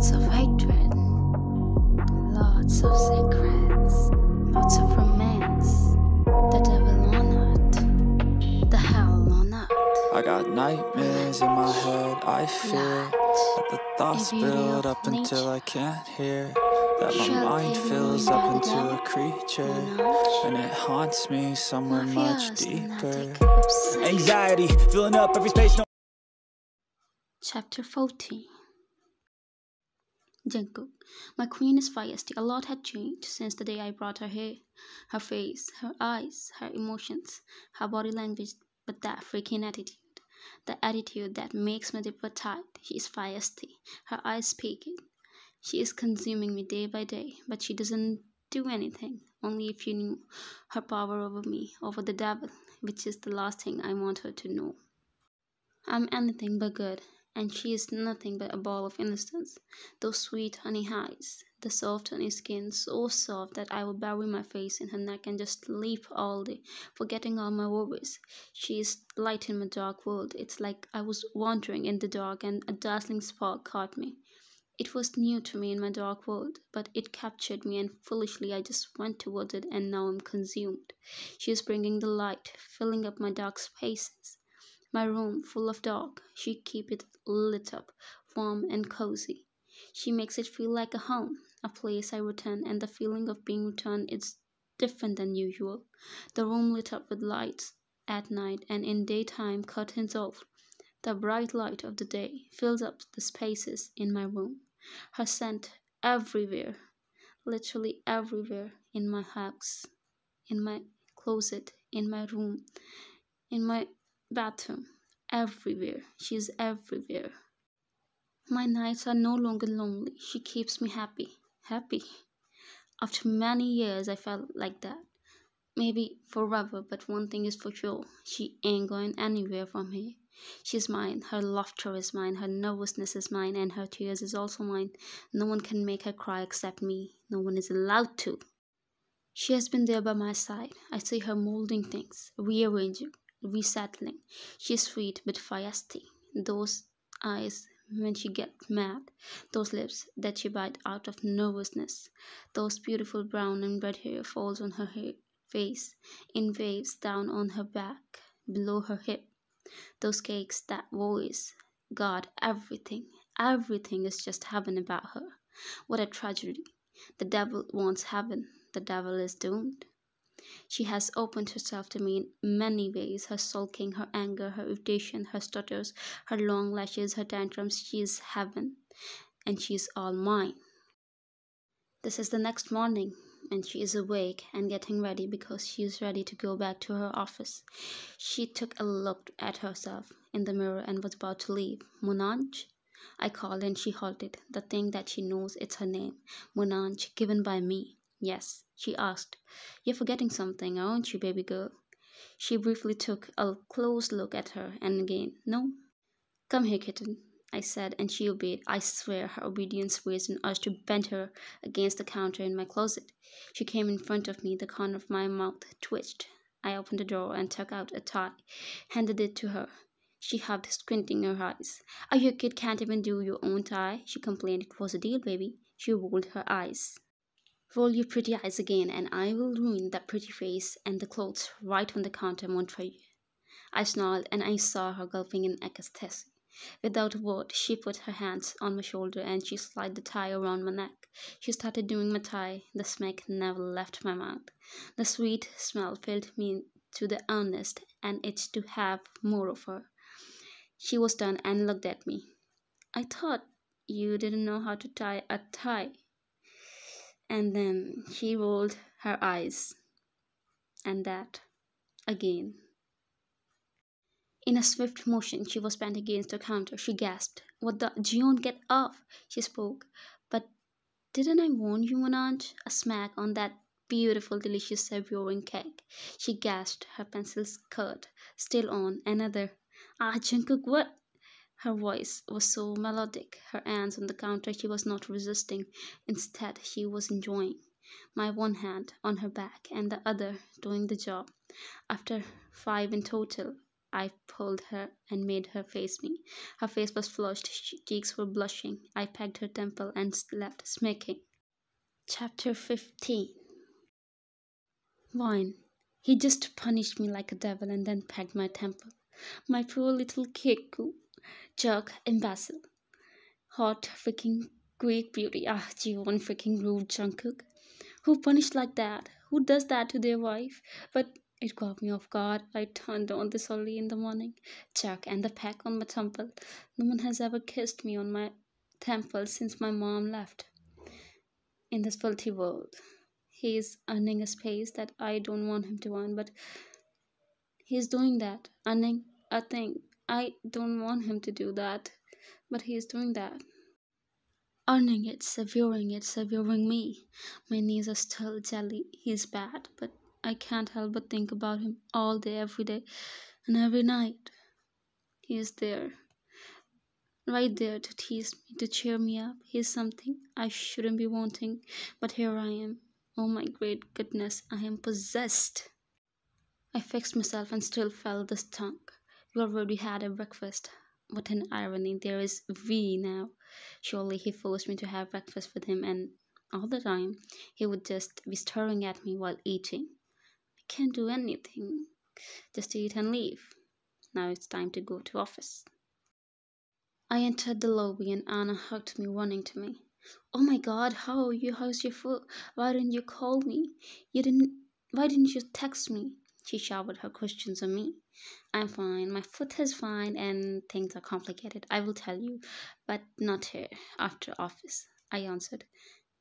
lots of hatred, lots of secrets, lots of romance, the devil on earth, the hell on earth. I got nightmares in my head, I fear that the thoughts build up until I can't hear. That my mind fills up into a creature, and it haunts me somewhere much deeper. Anxiety, filling up every space. No. Chapter 14. Jungkook, my queen is feisty. A lot had changed since the day I brought her hair, her face, her eyes, her emotions, her body language, but that freaking attitude. The attitude that makes me depart. She is feisty. Her eyes speak it. She is consuming me day by day, but she doesn't do anything. Only if you knew her power over me, over the devil, which is the last thing I want her to know. I'm anything but good, and she is nothing but a ball of innocence. Those sweet honey eyes, the soft honey skin, so soft that I would bury my face in her neck and just leap all day, forgetting all my worries. She is light in my dark world. It's like I was wandering in the dark and a dazzling spark caught me. It was new to me in my dark world, but it captured me and foolishly I just went towards it and now I'm consumed. She is bringing the light, filling up my dark spaces. My room full of dark, she keeps it lit up, warm and cozy. She makes it feel like a home, a place I return, and the feeling of being returned is different than usual. The room lit up with lights at night and in daytime curtains off. The bright light of the day fills up the spaces in my room. Her scent everywhere, literally everywhere, in my house, in my closet, in my room, in my bathroom, everywhere. She is everywhere. My nights are no longer lonely. She keeps me happy. After many years, I felt like that. Maybe forever, but one thing is for sure. She ain't going anywhere from here. She's mine. Her laughter is mine. Her nervousness is mine. And her tears is also mine. No one can make her cry except me. No one is allowed to. She has been there by my side. I see her molding things, rearranging, resettling. She's sweet but feisty. Those eyes when she gets mad. Those lips that she bites out of nervousness. Those beautiful brown and red hair falls on her face in waves down on her back, below her hip. Those cakes, that voice, God, everything is just heaven about her. What a tragedy. The devil wants heaven. The devil is doomed. She has opened herself to me in many ways. Her sulking, her anger, her irritation, her stutters, her long lashes, her tantrums. She is heaven, and she is all mine. This is the next morning. And she is awake and getting ready because she is ready to go back to her office. She took a look at herself in the mirror and was about to leave. Mon Ange? I called and she halted. The thing that she knows, it's her name. Mon Ange, given by me. Yes, she asked. You're forgetting something, aren't you, baby girl? She briefly took a close look at her and again, no. Come here, kitten, I said, and she obeyed. I swear her obedience raised an urge to bend her against the counter in my closet. She came in front of me. The corner of my mouth twitched. I opened the door and took out a tie, handed it to her. She huffed, squinting her eyes. "Oh, your kid can't even do your own tie," she complained. "It was a deal, baby." She rolled her eyes. "Roll your pretty eyes again, and I will ruin that pretty face and the clothes right on the counter, Montreuil." I snarled, and I saw her gulping in ecstasy. Without a word, she put her hands on my shoulder and she slid the tie around my neck. She started doing my tie. The smack never left my mouth. The sweet smell filled me to the earnest and itch to have more of her. She was done and looked at me. "I thought you didn't know how to tie a tie." And then she rolled her eyes. And that again. In a swift motion, she was bent against the counter. She gasped. "What the... Gion, get off!" She spoke. "But didn't I warn you, Mon Ange?" A smack on that beautiful, delicious, savoring cake. She gasped, her pencil skirt still on. Another. "Ah, Jungkook, what?" Her voice was so melodic. Her hands on the counter, she was not resisting. Instead, she was enjoying. My one hand on her back and the other doing the job. After 5 in total, I pulled her and made her face me. Her face was flushed, cheeks were blushing. I pegged her temple and left, smirking. Chapter 15. Wine. He just punished me like a devil and then pegged my temple. My poor little Keku, jerk, imbecile. Hot freaking Greek beauty. Ah, Jiwon freaking rude Jungkook. Who punished like that? Who does that to their wife? But it caught me off guard. I turned on this early in the morning. Jerk and the peck on my temple. No one has ever kissed me on my temple since my mom left. In this filthy world. He is earning a space that I don't want him to earn, but he's doing that. Earning a thing. I don't want him to do that, but he is doing that. Earning it, severing me. My knees are still jelly. He's bad, but I can't help but think about him all day, every day, and every night. He is there. Right there to tease me, to cheer me up. He's something I shouldn't be wanting, but here I am. Oh my great goodness, I am possessed. I fixed myself and still felt the stunk. You already had a breakfast. What an irony, there is V now. Surely he forced me to have breakfast with him, and all the time he would just be staring at me while eating. I can't do anything. Just eat and leave. Now it's time to go to office. I entered the lobby and Anna hugged me, running to me. Oh my god, how are you? How's your foot? Why didn't you call me? Why didn't you text me? She showered her questions on me. I'm fine, my foot is fine, and things are complicated, I will tell you, but not here, after office, I answered.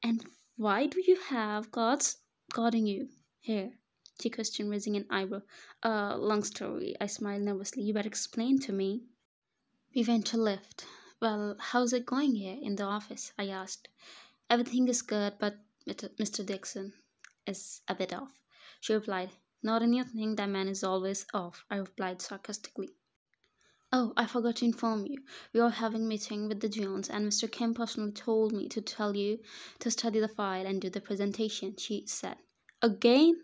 And why do you have gods guarding you here? She questioned, raising an eyebrow. Long story, I smiled nervously. You better explain to me. We went to lift. Well, how's it going here in the office? I asked. Everything is good, but Mr. Dixon is a bit off, she replied. Not anything, that man is always off, I replied sarcastically. Oh, I forgot to inform you. We are having a meeting with the Jones, and Mr. Kim personally told me to tell you to study the file and do the presentation, she said. Again?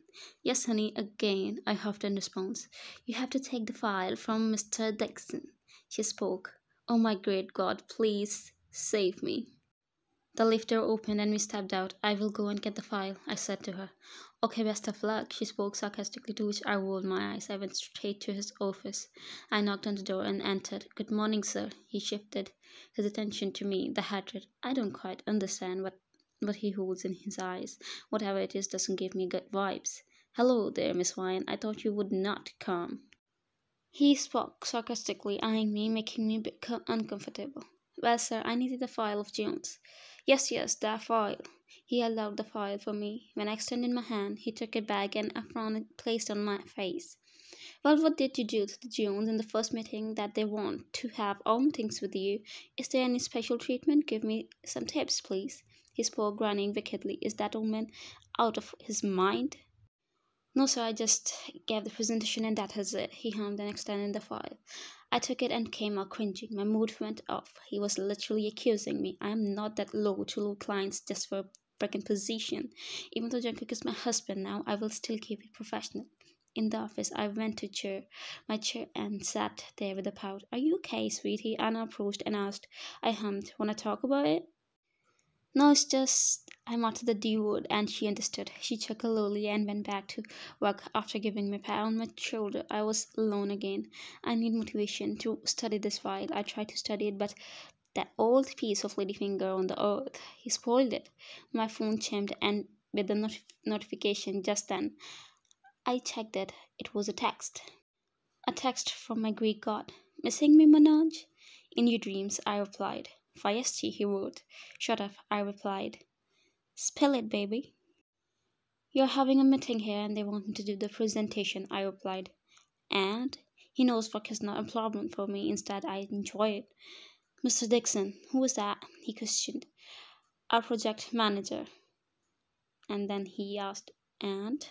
Yes, honey, again, I huffed in response. You have to take the file from Mr. Dixon, she spoke. Oh my great God, please save me. The lift door opened and we stepped out. I will go and get the file, I said to her. Okay, best of luck, she spoke sarcastically, to which I rolled my eyes. I went straight to his office. I knocked on the door and entered. Good morning, sir. He shifted his attention to me, the hatred. I don't quite understand what he holds in his eyes. Whatever it is doesn't give me good vibes. Hello there, Miss Wyan. I thought you would not come. He spoke sarcastically, eyeing me, making me become uncomfortable. Well, sir, I needed the file of Jones. Yes, that file. He held out the file for me. When I extended my hand, he took it back and a frown placed on my face. Well, what did you do to the Jones in the first meeting that they want to have all meetings with you? Is there any special treatment? Give me some tips, please. He spoke, grinning wickedly. Is that old man out of his mind? No, sir, I just gave the presentation and that is it, he hummed and extended the file. I took it and came out cringing. My mood went off. He was literally accusing me. I am not that low to low clients just for a freaking position. Even though Jungkook is my husband now, I will still keep it professional. In the office, I went to my chair and sat there with a pout. Are you okay, sweetie? Anna approached and asked. I hummed. Want to talk about it? No, it's just... I muttered the D word and she understood. She chuckled lowly and went back to work after giving me a pat on my shoulder. I was alone again. I need motivation to study this file. I tried to study it, but that old piece of ladyfinger on the earth, he spoiled it. My phone chimed and with the notification just then. I checked it. It was a text. A text from my Greek god. Missing me, Mon Ange? In your dreams, I replied. Fayesti, he wrote. Shut up, I replied. Spill it, baby. You're having a meeting here and they want me to do the presentation, I replied. And he knows work is not a problem for me. Instead, I enjoy it. Mr. Dixon, who is that? He questioned. Our project manager. And then he asked, and?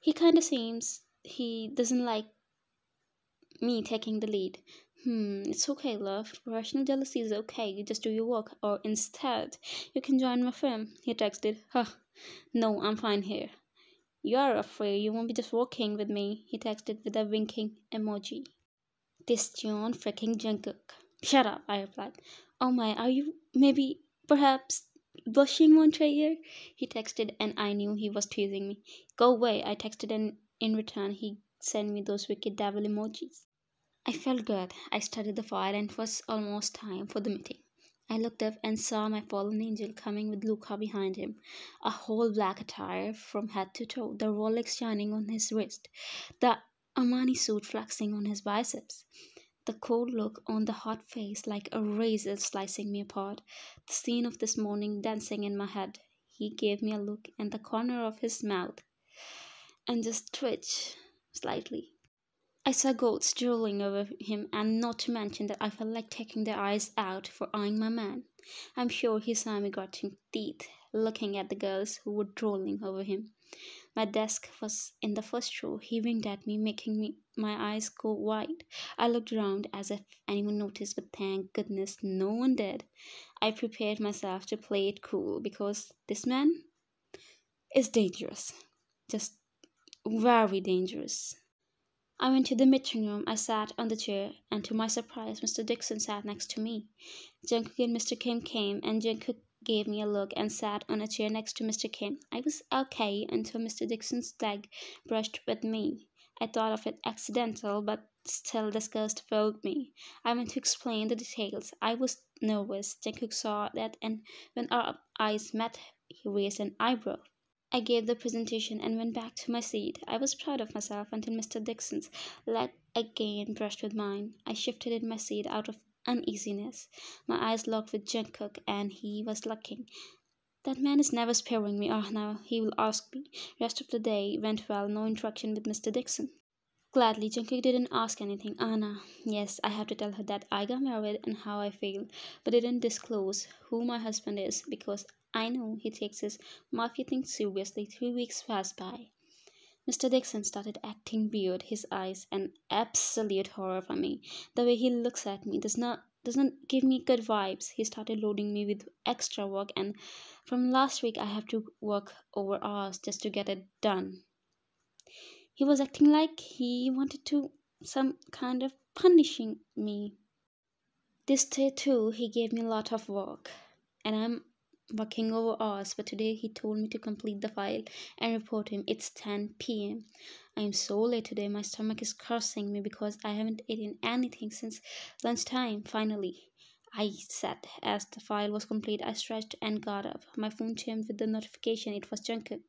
He kind of seems he doesn't like me taking the lead. It's okay, love. Professional jealousy is okay. You just do your work. Or instead, you can join my firm. He texted. No, I'm fine here. You are afraid you won't be just working with me. He texted with a winking emoji. this John freaking Jungkook. Shut up, I replied. Oh my, are you maybe, perhaps, blushing one year? He texted, and I knew he was teasing me. Go away, I texted, and in return, he sent me those wicked devil emojis. I felt good. I studied the file, and it was almost time for the meeting. I looked up and saw my fallen angel coming with Luca behind him, a whole black attire from head to toe, the Rolex shining on his wrist, the Armani suit flexing on his biceps, the cold look on the hot face like a razor slicing me apart, the scene of this morning dancing in my head. He gave me a look and the corner of his mouth and just twitched slightly. I saw goats drooling over him, and not to mention that I felt like taking their eyes out for eyeing my man. I'm sure he saw me grinding teeth, looking at the girls who were drooling over him. My desk was in the first row. He winked at me, making my eyes go wide. I looked around as if anyone noticed, but thank goodness no one did. I prepared myself to play it cool, because this man is dangerous. Just very dangerous. I went to the meeting room. I sat on the chair, and to my surprise, Mr. Dixon sat next to me. Jungkook and Mr. Kim came, and Jungkook gave me a look and sat on a chair next to Mr. Kim. I was okay until Mr. Dixon's leg brushed with me. I thought of it accidental, but still disgust filled me. I went to explain the details. I was nervous. Jungkook saw that, and when our eyes met, he raised an eyebrow. I gave the presentation and went back to my seat. I was proud of myself until Mr. Dixon's leg again brushed with mine. I shifted in my seat out of uneasiness. My eyes locked with Jungkook, and he was looking. That man is never sparing me. Oh, now he will ask me. Rest of the day went well. No interaction with Mr. Dixon. Gladly, Jungkook didn't ask anything. Anna, yes, I have to tell her that I got married and how I feel, but didn't disclose who my husband is, because I know he takes his mafia thing seriously. 3 weeks passed by. Mr. Dixon started acting weird, his eyes an absolute horror for me. The way he looks at me doesn't give me good vibes. He started loading me with extra work, and from last week I have to work over hours just to get it done. He was acting like he wanted to some kind of punishing me. This day too, he gave me a lot of work, and I'm working over hours, but today he told me to complete the file and report him. It's 10 p.m. I am so late today. My stomach is cursing me because I haven't eaten anything since lunchtime. Finally, I sat. As the file was complete, I stretched and got up. My phone chimed with the notification. It was Jungkook.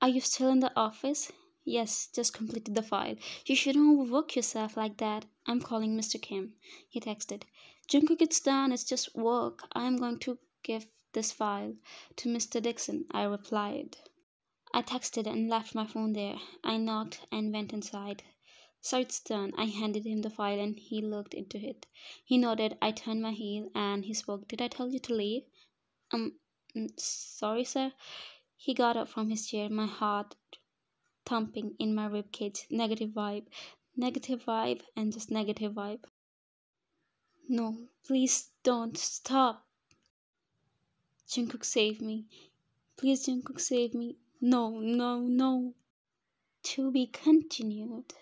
Are you still in the office? Yes, just completed the file. You shouldn't overwork yourself like that. I'm calling Mr. Kim. He texted. Jungkook, it's done. It's just work. I'm going to give this file to Mr. Dixon, I replied. I texted and left my phone there. I knocked and went inside. So it's done. I handed him the file and he looked into it. He nodded. I turned my heel and he spoke. Did I tell you to leave? Sorry, sir. He got up from his chair, my heart thumping in my ribcage. Negative vibe, and just negative vibe. No, please don't stop. Jungkook, save me. Please, Jungkook, save me. No. To be continued.